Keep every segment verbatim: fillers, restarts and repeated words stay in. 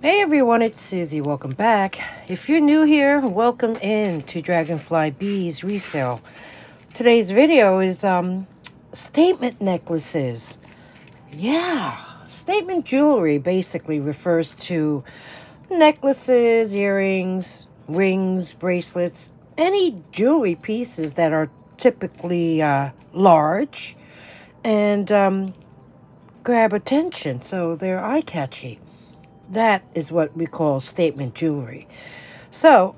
Hey everyone, it's Suzie. Welcome back. If you're new here, welcome in to Dragonfly Beez Resale. Today's video is um, statement necklaces. Yeah, statement jewelry basically refers to necklaces, earrings, rings, bracelets, any jewelry pieces that are typically uh, large and um, grab attention, so they're eye-catchy. That is what we call statement jewelry. So,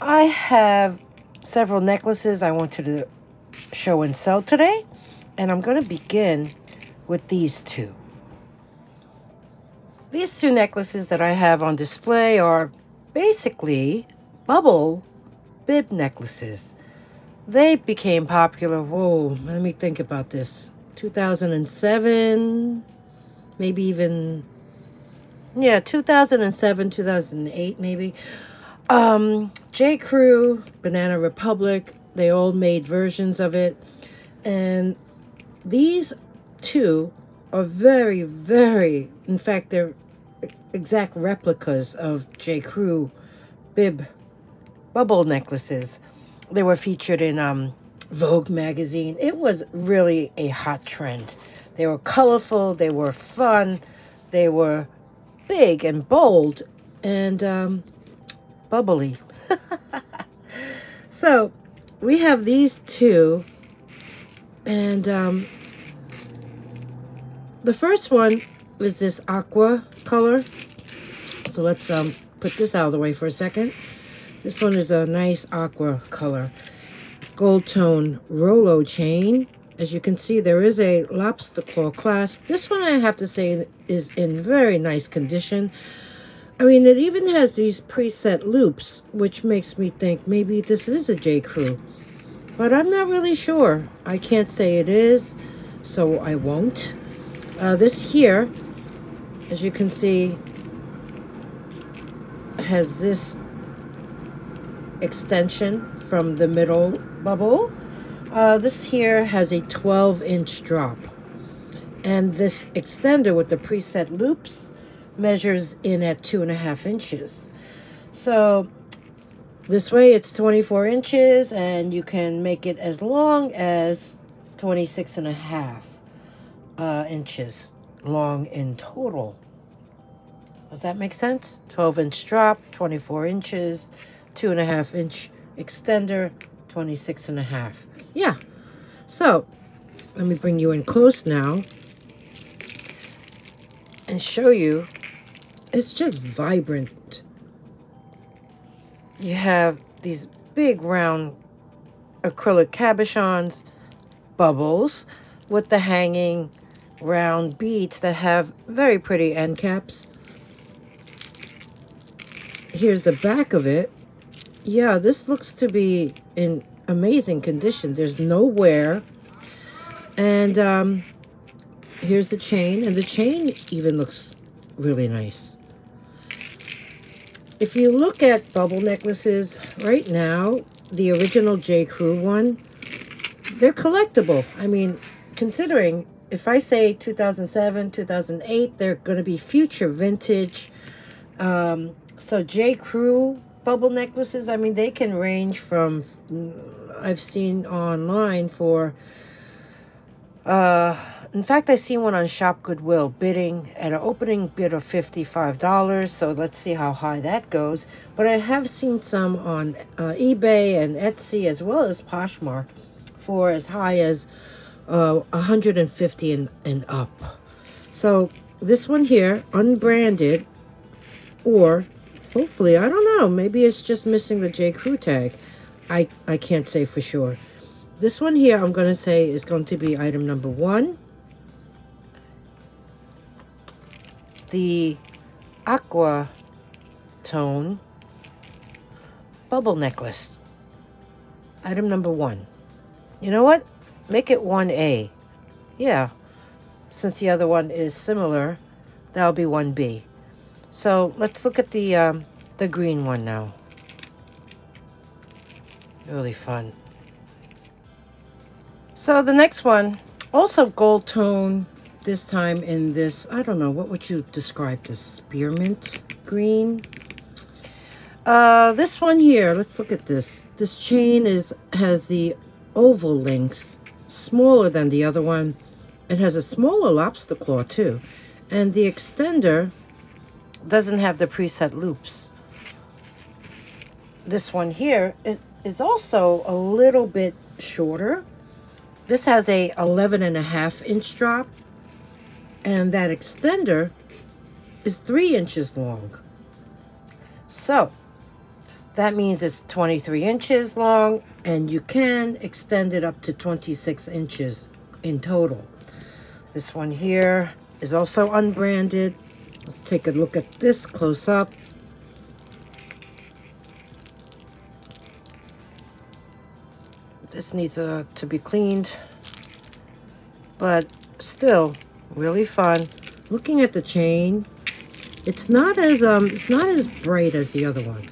I have several necklaces I wanted to show and sell today. And I'm going to begin with these two. These two necklaces that I have on display are basically bubble bib necklaces. They became popular, whoa, let me think about this, two thousand seven, maybe even... yeah, two thousand seven, two thousand eight, maybe. Um, J. Crew, Banana Republic, they all made versions of it. And these two are very, very, in fact, they're exact replicas of J. Crew bib bubble necklaces. They were featured in um, Vogue magazine. It was really a hot trend. They were colorful, they were fun, they were big and bold and um, bubbly. So we have these two, and um, the first one is this aqua color. So let's um, put this out of the way for a second. This one is a nice aqua color gold tone Rolo chain. As you can see, there is a lobster claw clasp. This one, I have to say, is in very nice condition. I mean, it even has these preset loops, which makes me think maybe this is a J. Crew. But I'm not really sure. I can't say it is, so I won't. Uh, this here, as you can see, has this extension from the middle bubble. Uh, this here has a twelve inch drop, and this extender with the preset loops measures in at two and a half inches. So this way it's twenty-four inches, and you can make it as long as twenty-six and a half uh, inches long in total. Does that make sense? twelve inch drop, twenty-four inches, two and a half inch extender, twenty-six and a half. Yeah, so let me bring you in close now and show you. It's just vibrant. You have these big round acrylic cabochons, bubbles, with the hanging round beads that have very pretty end caps. Here's the back of it. Yeah, this looks to be in amazing condition. There's no wear. And um, here's the chain, and the chain even looks really nice. If you look at bubble necklaces right now, the original J. Crew one, they're collectible. I mean, considering if I say two thousand seven, two thousand eight, they're going to be future vintage. Um, so J. Crew bubble necklaces, I mean, they can range from, I've seen online for, uh, in fact, I see one on Shop Goodwill bidding at an opening bid of fifty-five dollars, so let's see how high that goes. But I have seen some on uh, eBay and Etsy, as well as Poshmark, for as high as uh, one hundred fifty dollars and, and up. So this one here, unbranded, or hopefully, I don't know, maybe it's just missing the J. Crew tag. I, I can't say for sure. This one here, I'm going to say, is going to be item number one. The aqua tone bubble necklace. Item number one. You know what? Make it one A. Yeah. Since the other one is similar, that'll be one B. So let's look at the um, the green one now. Really fun. So the next one, also gold tone this time in this, I don't know, what would you describe this? Spearmint green? Uh, this one here, let's look at this. This chain is has the oval links, smaller than the other one. It has a smaller lobster claw too. And the extender doesn't have the preset loops. This one here is, is also a little bit shorter. This has a eleven and a half inch drop. And that extender is three inches long. So that means it's twenty-three inches long, and you can extend it up to twenty-six inches in total. This one here is also unbranded. Let's take a look at this close up. This needs uh, to be cleaned, but still really fun. Looking at the chain, it's not as um, it's not as bright as the other one.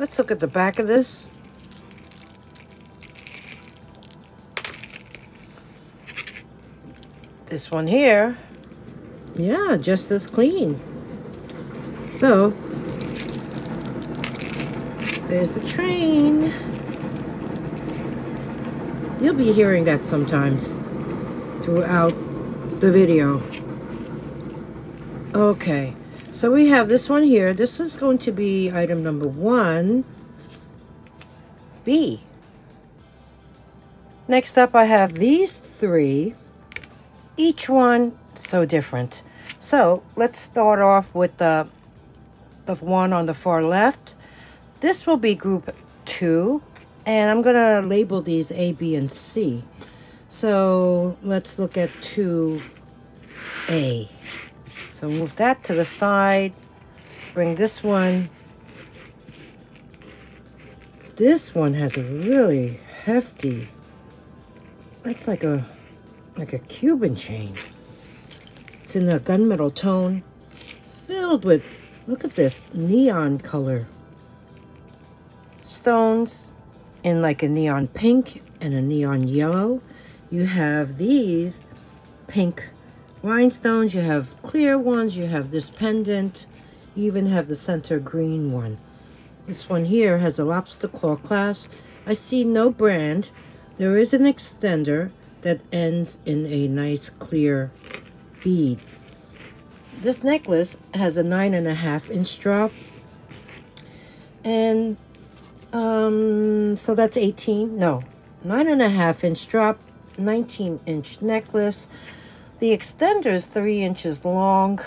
Let's look at the back of this. This one here, yeah, just as clean. So there's the train. You'll be hearing that sometimes throughout the video. Okay, so we have this one here. This is going to be item number one B. Next up, I have these three, each one so different. So let's start off with the the one on the far left. This will be group two, and I'm gonna label these A, B, and C. So let's look at two A. So move that to the side, bring this one. This one has a really hefty, it's like a, like a Cuban chain. It's in a gunmetal tone, filled with, look at this, neon color stones in like a neon pink and a neon yellow. You have these pink rhinestones, you have clear ones, you have this pendant, you even have the center green one. This one here has a lobster claw clasp. I see no brand. There is an extender that ends in a nice clear bead. This necklace has a nine and a half inch drop. And um, so that's eighteen, no, nine and a half inch drop, nineteen inch necklace. The extender is three inches long,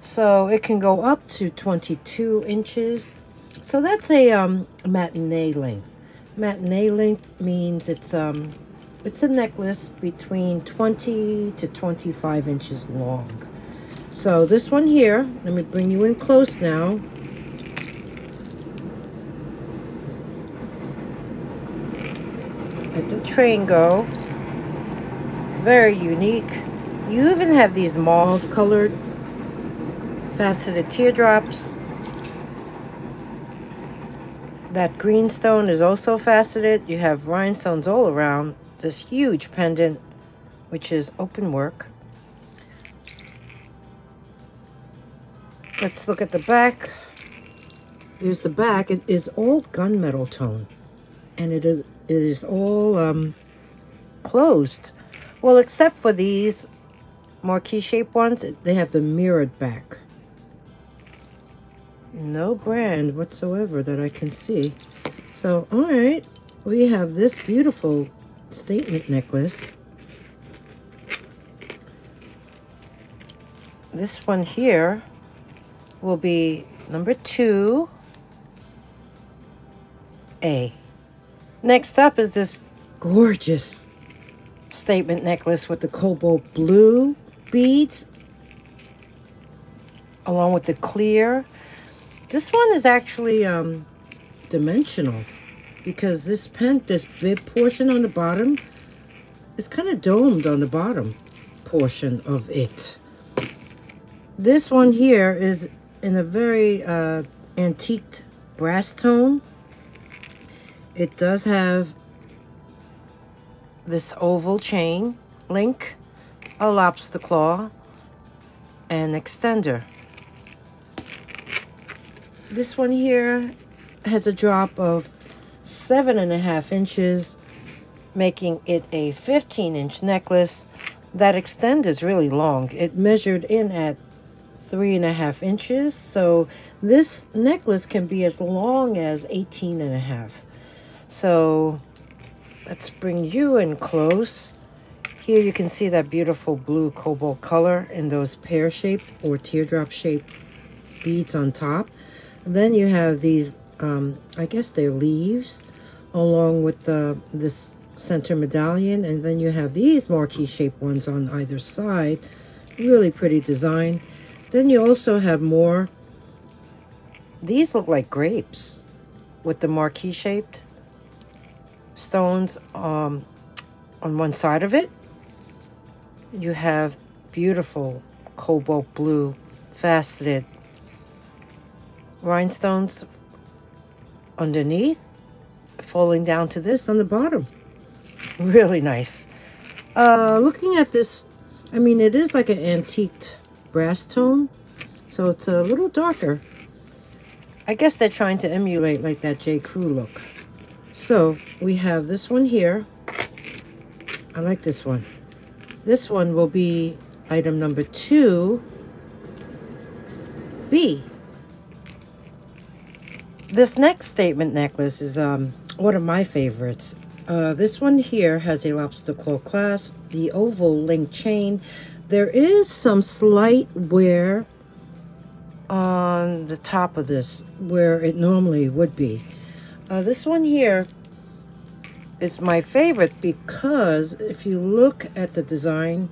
so it can go up to twenty-two inches. So that's a um matinee length. Matinee length means it's um it's a necklace between twenty to twenty-five inches long. So this one here, let me bring you in close now. Let the train go. Very unique. You even have these mauve colored faceted teardrops. That green stone is also faceted. You have rhinestones all around. This huge pendant, which is open work. Let's look at the back. There's the back. It is all gunmetal tone, and it is it is all um, closed. Well, except for these marquee-shaped ones, they have the mirrored back. No brand whatsoever that I can see. So, all right, we have this beautiful statement necklace. This one here will be number two A. Next up is this gorgeous statement necklace with the cobalt blue beads along with the clear. This one is actually um, dimensional because this pen, this bib portion on the bottom is kind of domed on the bottom portion of it. This one here is in a very uh, antique brass tone. It does have this oval chain link, a lobster claw, and extender. This one here has a drop of seven and a half inches, making it a fifteen inch necklace. That extender is really long. It measured in at three and a half inches, so this necklace can be as long as eighteen and a half. So let's bring you in close. Here you can see that beautiful blue cobalt color and those pear-shaped or teardrop-shaped beads on top. Then you have these, um, I guess they're leaves, along with the, this center medallion. And then you have these marquee-shaped ones on either side. Really pretty design. Then you also have more. These look like grapes with the marquee-shaped stones um, on one side of it. You have beautiful cobalt blue faceted rhinestones underneath, falling down to this on the bottom. Really nice. Uh, looking at this, I mean, it is like an antiqued brass tone, so it's a little darker. I guess they're trying to emulate like that J. Crew look. So we have this one here. I like this one. This one will be item number two B. This next statement necklace is um, one of my favorites. Uh, this one here has a lobster claw clasp, the oval link chain. There is some slight wear on the top of this where it normally would be. Uh, this one here is my favorite because if you look at the design,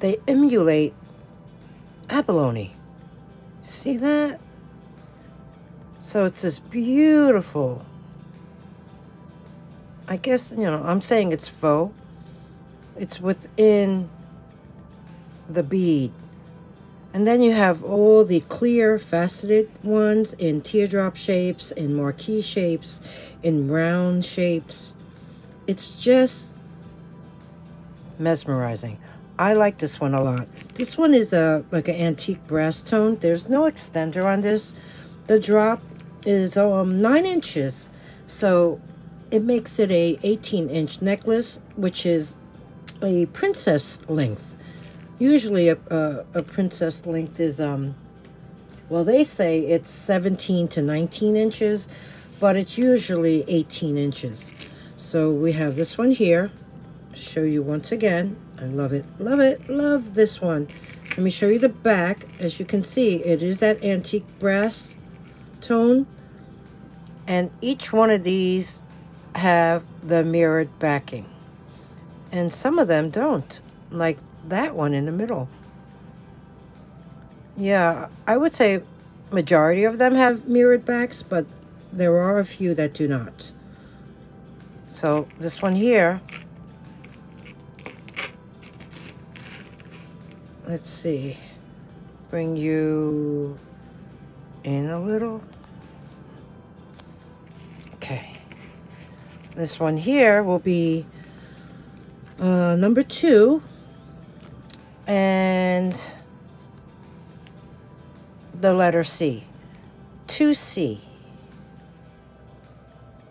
they emulate abalone. See that? So it's this beautiful, I guess, you know, I'm saying it's faux. It's within the bead. And then you have all the clear faceted ones in teardrop shapes, in marquee shapes, in round shapes. It's just mesmerizing. I like this one a lot. This one is a like an antique brass tone. There's no extender on this. The drop is um, nine inches, so it makes it a eighteen inch necklace, which is a princess length. Usually a, a, a princess length is, um, well, they say it's seventeen to nineteen inches, but it's usually eighteen inches. So we have this one here. Show you once again. I love it, love it, love this one. Let me show you the back. As you can see, it is that antique brass tone, and each one of these have the mirrored backing, and some of them don't, like that one in the middle. Yeah, I would say majority of them have mirrored backs, but there are a few that do not. So this one here, let's see, bring you in a little. Okay, this one here will be uh, number two, and the letter C, two C.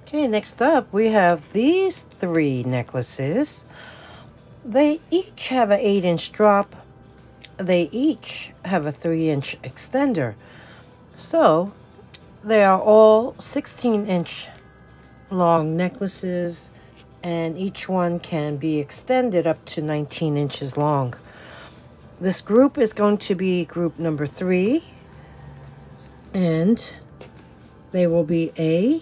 Okay, next up we have these three necklaces. They each have an eight inch drop. They each have a three inch extender. So they are all sixteen inch long necklaces, and each one can be extended up to nineteen inches long. This group is going to be group number three, and they will be A,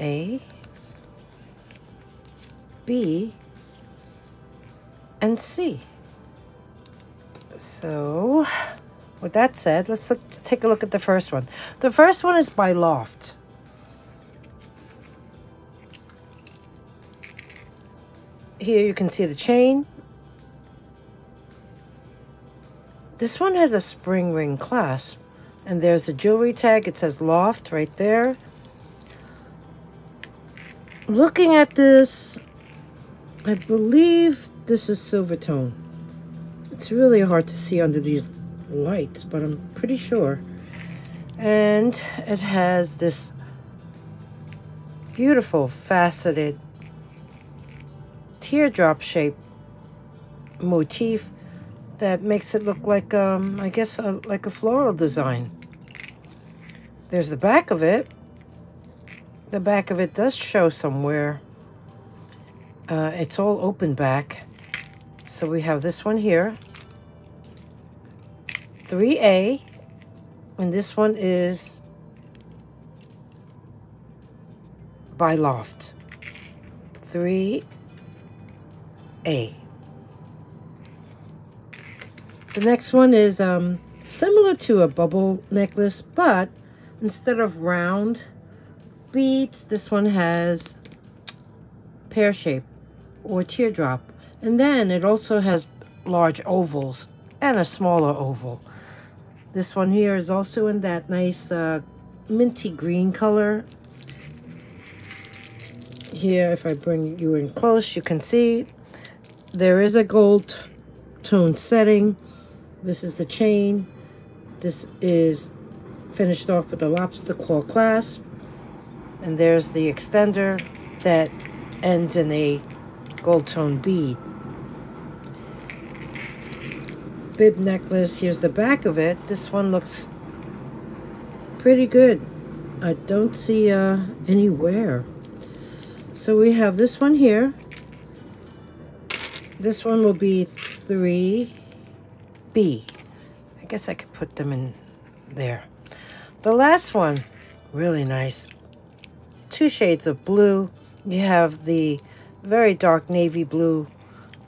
A, B, and C. So with that said, let's look, take a look at the first one. The first one is by Loft. Here you can see the chain. This one has a spring ring clasp, and there's a jewelry tag. It says Loft right there. looking at this, I believe this is Silvertone. It's really hard to see under these lights, but I'm pretty sure. And it has this beautiful faceted teardrop shape motif that makes it look like, um, I guess, a, like a floral design. There's the back of it. The back of it does show somewhere. Uh, it's all open back. So we have this one here, three A, and this one is by Loft, three A. The next one is um, similar to a bubble necklace, but instead of round beads, this one has pear shape or teardrop. And then it also has large ovals and a smaller oval. This one here is also in that nice uh, minty green color. Here, if I bring you in close, you can see there is a gold tone setting. This is the chain. This is finished off with a lobster claw clasp. And there's the extender that ends in a gold tone bead. Bib necklace, here's the back of it. This one looks pretty good. I don't see uh, any wear. So we have this one here. This one will be three B. I guess I could put them in there. The last one, really nice. Two shades of blue. You have the very dark navy blue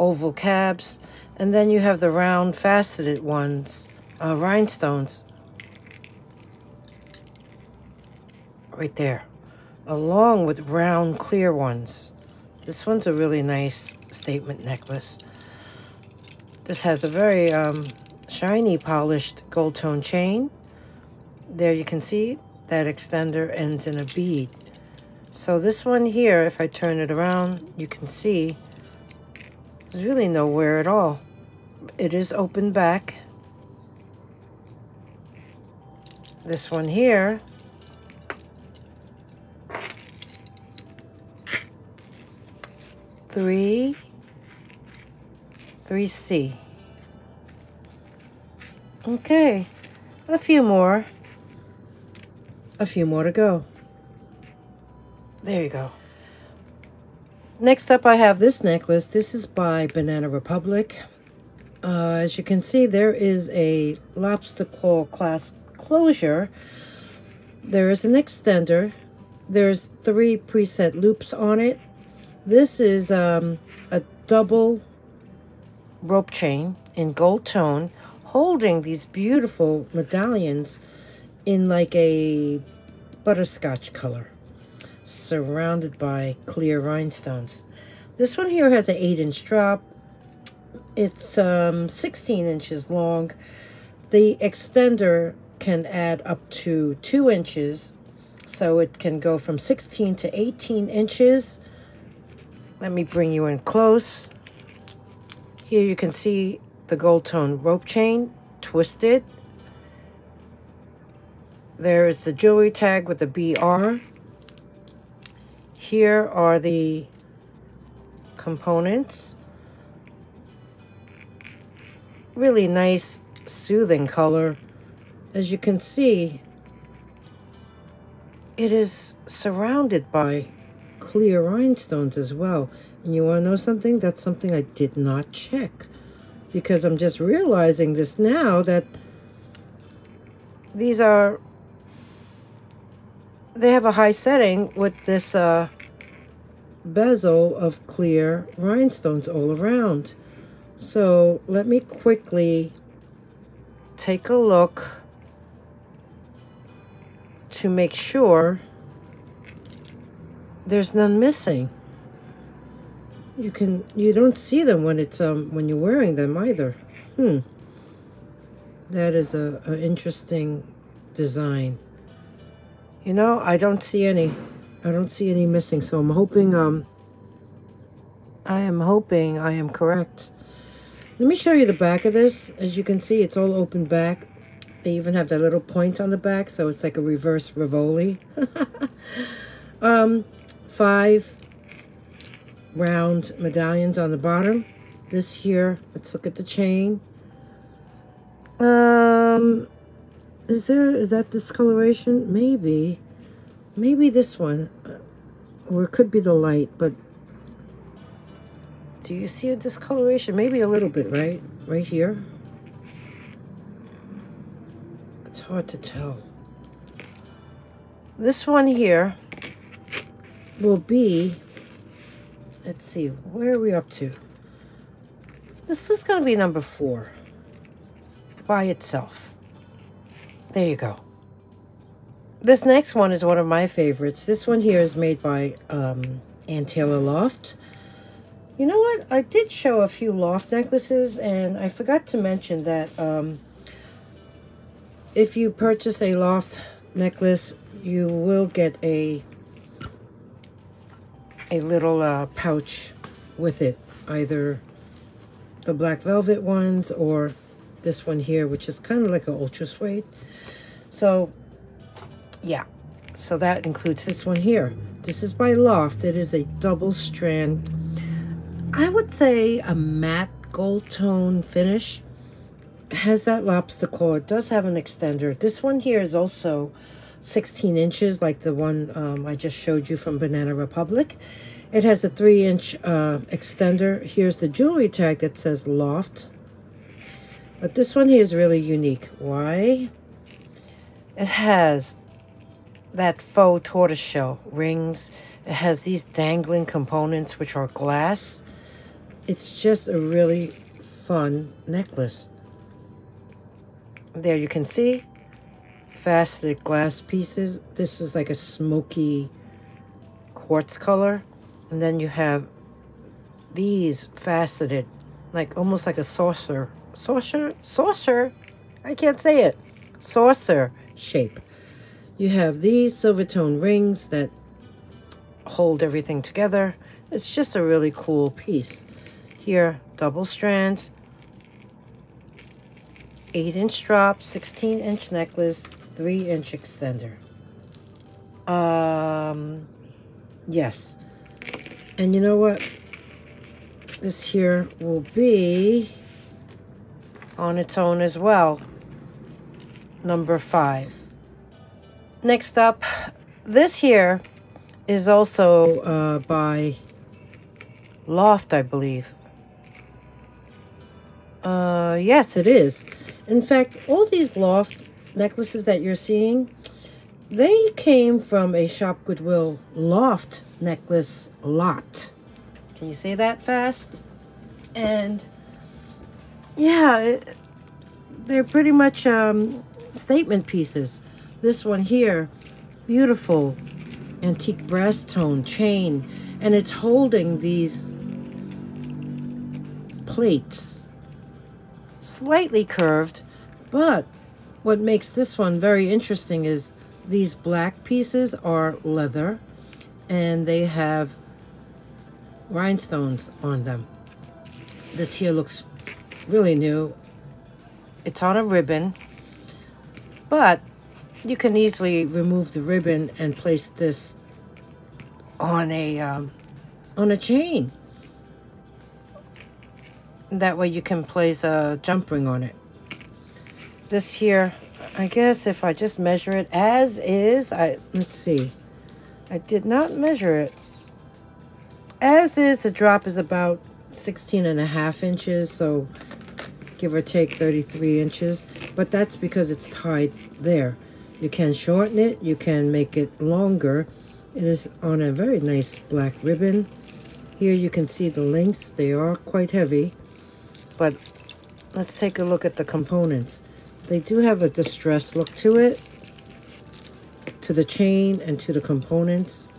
oval cabs. And then you have the round faceted ones, uh, rhinestones. Right there. Along with round clear ones. This one's a really nice statement necklace. This has a very um, shiny polished gold tone chain. There you can see that extender ends in a bead. So this one here, if I turn it around, you can see there's really no wear at all. It is open back. This one here three three C. Okay. A few more. A few more to go. There you go. Next up, I have this necklace. This is by Banana Republic. Uh, as you can see, there is a lobster claw clasp closure. There is an extender. There's three preset loops on it. This is um, a double rope chain in gold tone, holding these beautiful medallions in like a butterscotch color, surrounded by clear rhinestones. This one here has an eight inch drop. It's um, sixteen inches long. The extender can add up to two inches, so it can go from sixteen to eighteen inches. Let me bring you in close. Here you can see the gold tone rope chain twisted. There is the jewelry tag with the B R. Here are the components. Really nice, soothing color. As you can see, it is surrounded by clear rhinestones as well. And you want to know something? That's something I did not check, because I'm just realizing this now, that these are, they have a high setting with this uh, bezel of clear rhinestones all around. So let me quickly take a look to make sure there's none missing. You can you don't see them when it's um when you're wearing them either. Hmm. That is a, a interesting design. You know, I don't see any. I don't see any missing, so I'm hoping, um, I am hoping I am correct. Let me show you the back of this. As you can see, it's all open back. They even have that little point on the back, so it's like a reverse Rivoli. um, five round medallions on the bottom. This here, let's look at the chain. Um, is there, is that discoloration? Maybe. Maybe this one, or it could be the light, but do you see a discoloration? Maybe a little bit, right? Right here? It's hard to tell. This one here will be, let's see, where are we up to? This is going to be number four by itself. There you go. This next one is one of my favorites. This one here is made by um, Ann Taylor Loft. You know what? I did show a few Loft necklaces, and I forgot to mention that um, if you purchase a Loft necklace, you will get a a little uh, pouch with it. Either the black velvet ones or this one here, which is kind of like an ultra suede. So... yeah, so that includes this one here. This is by Loft. It is a double strand, I would say a matte gold tone finish. It has that lobster claw. It does have an extender. This one here is also sixteen inches, like the one um, I just showed you from Banana Republic. It has a three inch uh, extender. Here's the jewelry tag that says Loft. But this one here is really unique. Why? It has that faux tortoiseshell rings. It has these dangling components, which are glass. It's just a really fun necklace. There you can see faceted glass pieces. This is like a smoky quartz color. And then you have these faceted, like almost like a saucer. Saucer? Saucer? I can't say it. Saucer shape. You have these silver tone rings that hold everything together. It's just a really cool piece. Here, double strands, eight inch drop, sixteen inch necklace, three inch extender. Um, yes. And you know what? This here will be on its own as well. Number five. Next up, this here is also uh, by Loft, I believe. Uh, yes, it is. In fact, all these Loft necklaces that you're seeing, they came from a Shop Goodwill Loft necklace lot. Can you say that fast? And yeah, it, they're pretty much um, statement pieces. This one here, beautiful antique brass tone chain, and it's holding these plates, slightly curved, but what makes this one very interesting is these black pieces are leather, and they have rhinestones on them. This here looks really new. It's on a ribbon, but you can easily remove the ribbon and place this on a um, on a chain. That way you can place a jump ring on it. This here, I guess if I just measure it as is, I let's see. I did not measure it. As is, the drop is about sixteen and a half inches, so give or take thirty-three inches. But that's because it's tied there. You can shorten it, you can make it longer. It is on a very nice black ribbon. Here you can see the links, they are quite heavy. But let's take a look at the components. They do have a distressed look to it, to the chain and to the components.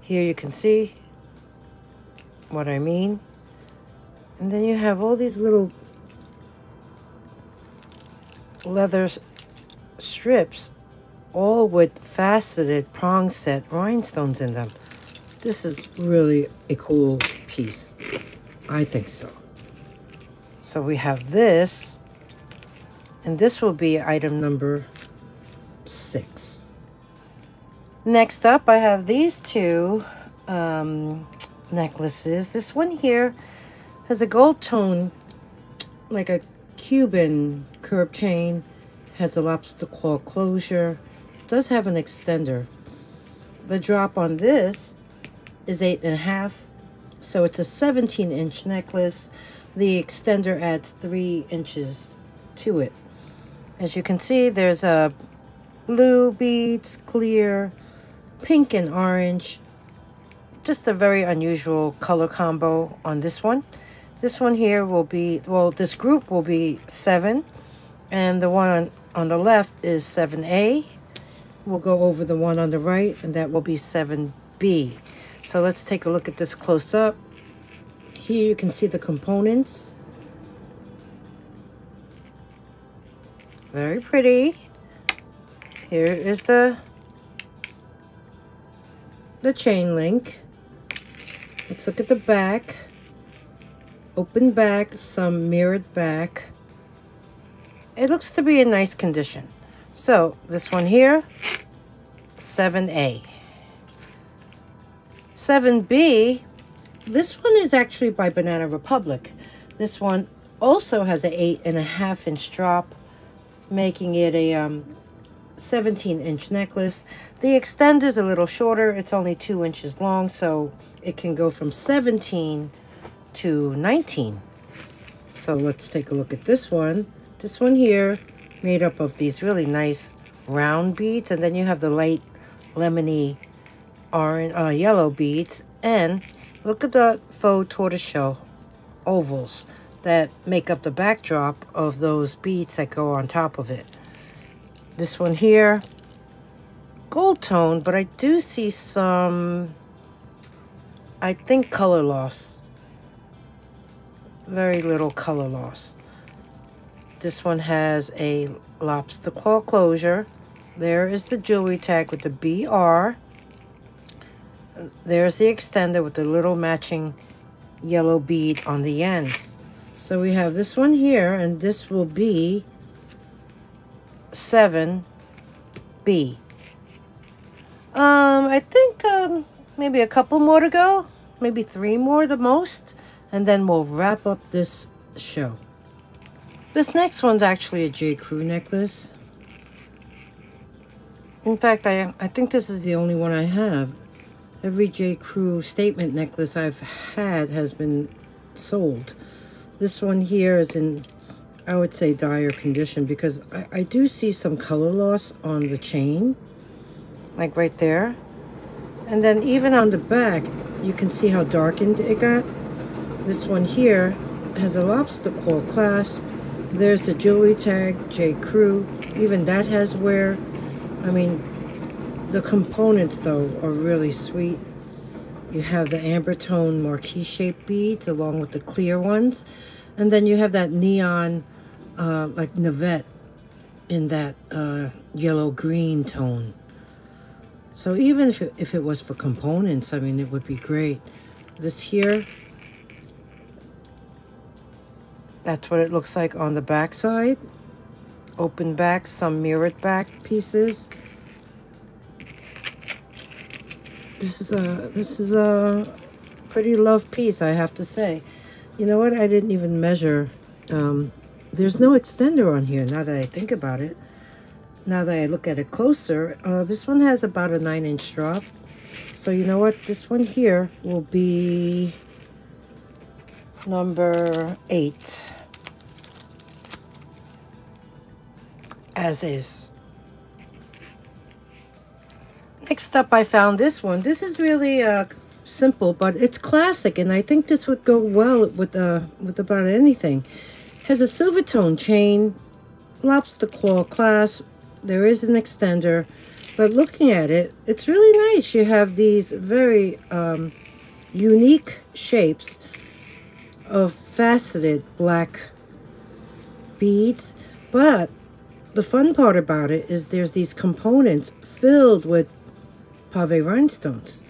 Here you can see what I mean. And then you have all these little leathers strips all with faceted prong set rhinestones in them. This is really a cool piece. I think so. So we have this, and this will be item number six. Next up, I have these two um, necklaces. This one here has a gold tone, like a Cuban curb chain, has a lobster claw closure, it does have an extender. The drop on this is eight and a half, so it's a seventeen inch necklace. The extender adds three inches to it. As you can see, there's a blue beads, clear, pink and orange. Just a very unusual color combo on this one. This one here will be, well, this group will be seven, and the one on, on the left is seven A. We'll go over the one on the right, and that will be seven B. So let's take a look at this close up. Here you can see the components. Very pretty. Here is the, the chain link. Let's look at the back. Open back, some mirrored back. It looks to be in nice condition. So this one here, seven A. seven B, this one is actually by Banana Republic. This one also has an eight and a half inch drop, making it a um, seventeen inch necklace. The extender is a little shorter. It's only two inches long, so it can go from seventeen to nineteen. So let's take a look at this one. This one here, made up of these really nice round beads, and then you have the light lemony orange, uh, yellow beads, and look at the faux tortoiseshell ovals that make up the backdrop of those beads that go on top of it. This one here, gold tone, but I do see some, I think, color loss. Very little color loss. This one has a lobster claw closure. There is the jewelry tag with the B R. There's the extender with the little matching yellow bead on the ends. So we have this one here, and this will be seven B. Um, I think um, maybe a couple more to go, maybe three more the most, and then we'll wrap up this show. This next one's actually a J. Crew necklace. In fact, I, I think this is the only one I have. Every J. Crew statement necklace I've had has been sold. This one here is in, I would say, dire condition, because I, I do see some color loss on the chain, like right there. And then even on the back, you can see how darkened it got. This one here has a lobster claw clasp. There's the jewelry tag, J. Crew. Even that has wear. I mean, the components, though, are really sweet. You have the amber tone marquise-shaped beads along with the clear ones. And then you have that neon, uh, like, navette in that uh, yellow-green tone. So even if it, if it was for components, I mean, it would be great. This here, that's what it looks like on the back side. Open back, some mirrored back pieces. This is a this is a pretty love piece, I have to say. You know what? I didn't even measure. Um, there's no extender on here. Now that I think about it, now that I look at it closer, uh, this one has about a nine inch drop. So you know what? This one here will be number eight, as is. Next up, I found this one. This is really uh, simple, but it's classic, and I think this would go well with uh, with about anything. It has a silver tone chain, lobster claw clasp. There is an extender, but looking at it, it's really nice. You have these very um, unique shapes of faceted black beads, but The fun part about it is there's these components filled with pave rhinestones.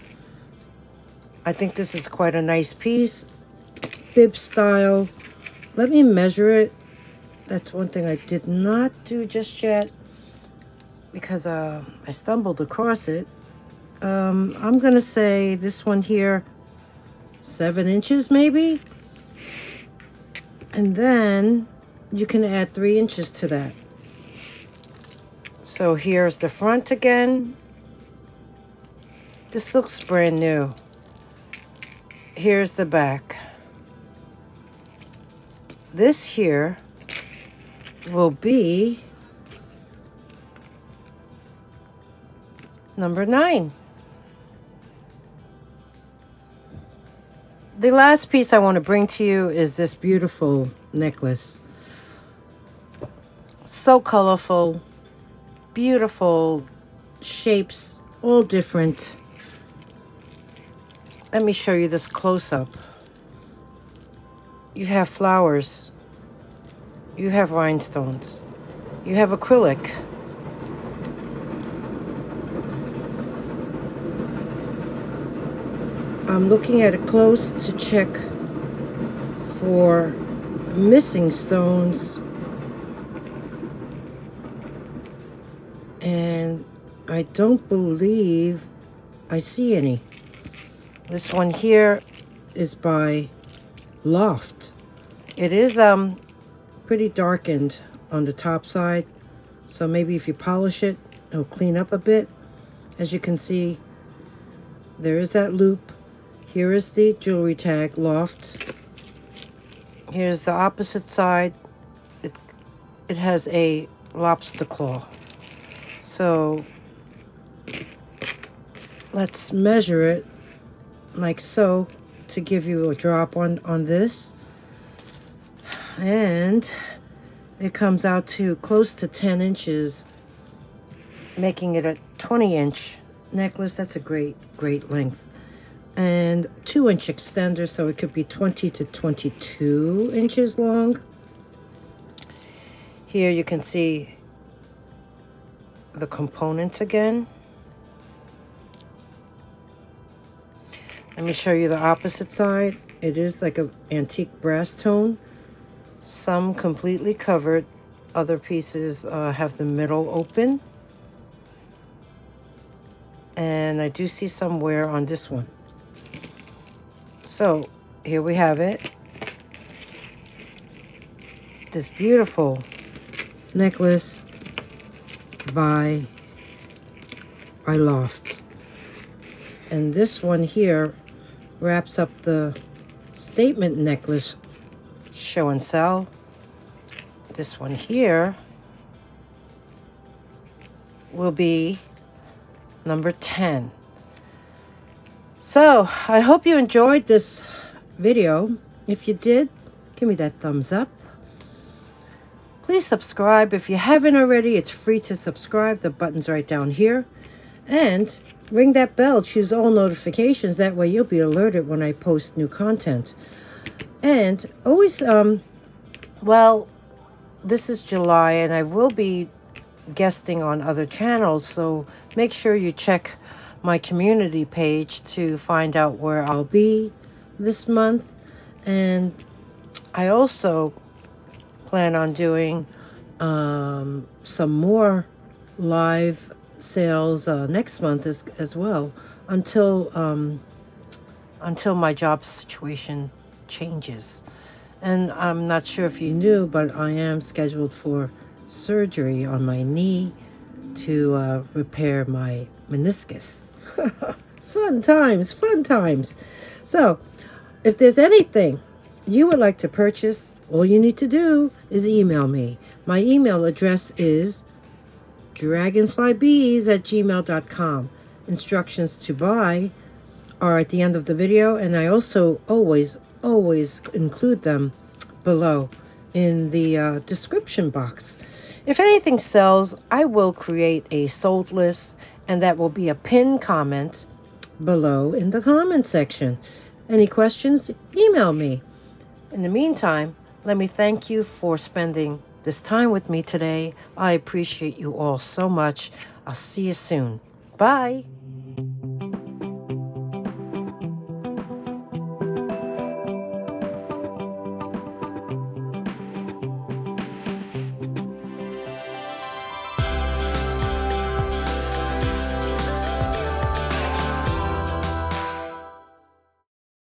I think this is quite a nice piece, bib style. Let me measure it. That's one thing I did not do just yet because uh, I stumbled across it. Um, I'm gonna say this one here, seven inches maybe. And then you can add three inches to that. So here's the front again. This looks brand new. Here's the back. This here will be number nine. The last piece I want to bring to you is this beautiful necklace. So colorful, beautiful shapes, all different. Let me show you this close up. You have flowers. You have rhinestones. You have acrylic. I'm looking at it close to check for missing stones. And I don't believe I see any. This one here is by Loft. It is um pretty darkened on the top side. So maybe if you polish it, it'll clean up a bit. As you can see, there is that loop. Here is the jewelry tag, Loft. Here's the opposite side. It, it has a lobster claw. So let's measure it like so to give you a drop on, on this. And it comes out to close to ten inches, making it a twenty inch necklace. That's a great, great length. And two inch extender, so it could be twenty to twenty-two inches long. Here you can see the components again. Let me show you the opposite side. It is like an antique brass tone. Some completely covered, other pieces uh, have the middle open. And I do see some wear on this one. So here we have it. This beautiful necklace by, by Loft. And this one here wraps up the statement necklace show and sell. This one here will be number ten. So, I hope you enjoyed this video. If you did, give me that thumbs up. Please subscribe if you haven't already. It's free to subscribe. The button's right down here. And ring that bell. Choose all notifications. That way you'll be alerted when I post new content. And always, um, well, this is July and I will be guesting on other channels. So make sure you check my community page to find out where I'll be this month. And I also plan on doing um, some more live sales uh, next month as, as well until, um, until my job situation changes. And I'm not sure if you knew, but I am scheduled for surgery on my knee to uh, repair my meniscus. Fun times, fun times. So, if there's anything you would like to purchase, all you need to do is email me. My email address is dragonflybeez at gmail dot com. Instructions to buy are at the end of the video, and I also always, always include them below in the uh, description box. If anything sells, I will create a sold list, and that will be a pinned comment below in the comment section. Any questions? Email me. In the meantime, let me thank you for spending this time with me today. I appreciate you all so much. I'll see you soon. Bye.